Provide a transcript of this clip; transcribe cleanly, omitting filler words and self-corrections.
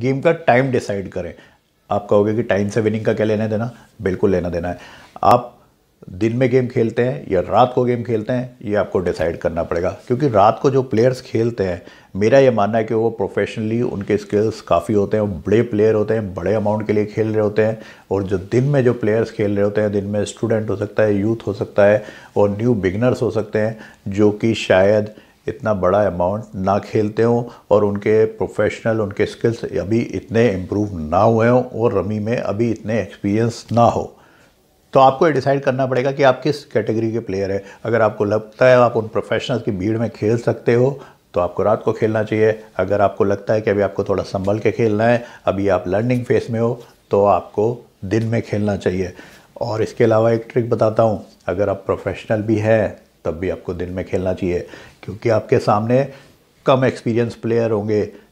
Game का time decide करें। आप कहोगे कि टाइम से विनिंग का क्या लेना देना, बिल्कुल लेना देना है। आप दिन में गेम खेलते हैं या रात को गेम खेलते हैं, ये आपको डिसाइड करना पड़ेगा, क्योंकि रात को जो प्लेयर्स खेलते हैं, मेरा ये मानना है कि वो प्रोफेशनली उनके स्किल्स काफ़ी होते हैं, बड़े प्लेयर होते हैं, बड़े अमाउंट के लिए खेल रहे होते हैं। और जो दिन में जो प्लेयर्स खेल रहे होते हैं, दिन में स्टूडेंट हो सकता है, यूथ हो सकता है और न्यू बिगनर्स हो सकते हैं, जो कि शायद इतना बड़ा अमाउंट ना खेलते हों और उनके प्रोफेशनल, उनके स्किल्स अभी इतने इम्प्रूव ना हुए हों और रमी में अभी इतने एक्सपीरियंस ना हो। तो आपको ये डिसाइड करना पड़ेगा कि आप किस कैटेगरी के प्लेयर हैं। अगर आपको लगता है आप उन प्रोफेशनल्स की भीड़ में खेल सकते हो तो आपको रात को खेलना चाहिए। अगर आपको लगता है कि अभी आपको थोड़ा संभल के खेलना है, अभी आप लर्निंग फेस में हो, तो आपको दिन में खेलना चाहिए। और इसके अलावा एक ट्रिक बताता हूँ, अगर आप प्रोफेशनल भी हैं तब भी आपको दिन में खेलना चाहिए, क्योंकि आपके सामने कम एक्सपीरियंस प्लेयर होंगे